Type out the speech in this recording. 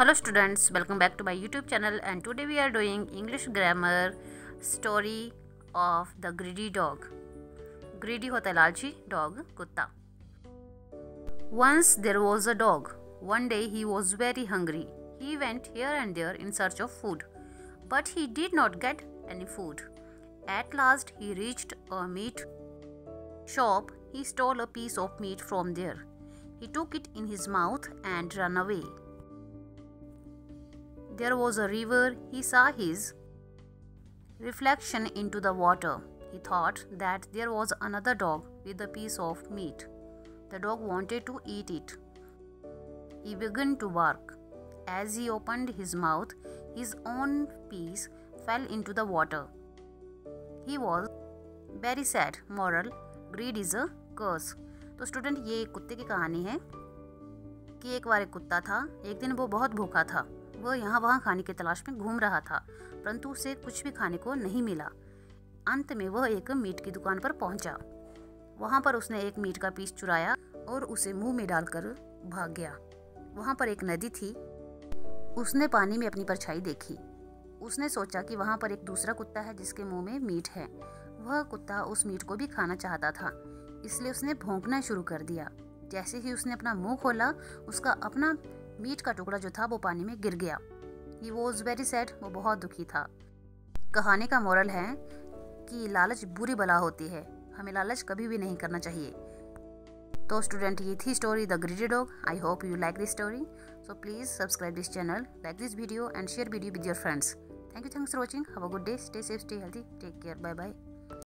Hello students, welcome back to my YouTube channel, and today we are doing English grammar story of the greedy dog. Greedy hota hai lalchi, dog kutta. Once there was a dog. One day he was very hungry. He went here and there in search of food, but he did not get any food. At last he reached a meat shop. He stole a piece of meat from there. He took it in his mouth and ran away. There was a river. He saw his reflection into the water. He thought that there was another dog with a piece of meat. The dog wanted to eat it. He began to bark. As he opened his mouth, his own piece fell into the water. He was very sad. Moral: greed is a curse. तो student ये कुत्ते की कहानी है कि एक बार एक कुत्ता था। एक दिन वो बहुत भूखा था। वह यहाँ वहाँ खाने की तलाश में घूम रहा था, परंतु उसे कुछ भी खाने को नहीं मिला। अंत में वह एक मीट की दुकान पर पहुँचा। वहाँ पर उसने एक मीट का पीस चुराया और उसे मुंह में डालकर भाग गया। वहाँ पर एक नदी थी। उसने पानी में अपनी परछाई देखी। उसने सोचा कि वहाँ पर एक दूसरा कुत्ता है जिसके मुंह में मीट है। वह कुत्ता उस मीट को भी खाना चाहता था, इसलिए उसने भौंकना शुरू कर दिया। जैसे ही उसने अपना मुंह खोला, उसका अपना मीट का टुकड़ा जो था वो पानी में गिर गया। He was very sad. वो बहुत दुखी था। कहानी का मोरल है कि लालच बुरी बला होती है। हमें लालच कभी भी नहीं करना चाहिए। तो स्टूडेंट ये थी story the greedy dog. I hope you like this story. So please subscribe this channel, like this video and share video with your friends. Thank you, thanks for watching. Have a good day, stay safe, stay healthy, take care, bye bye.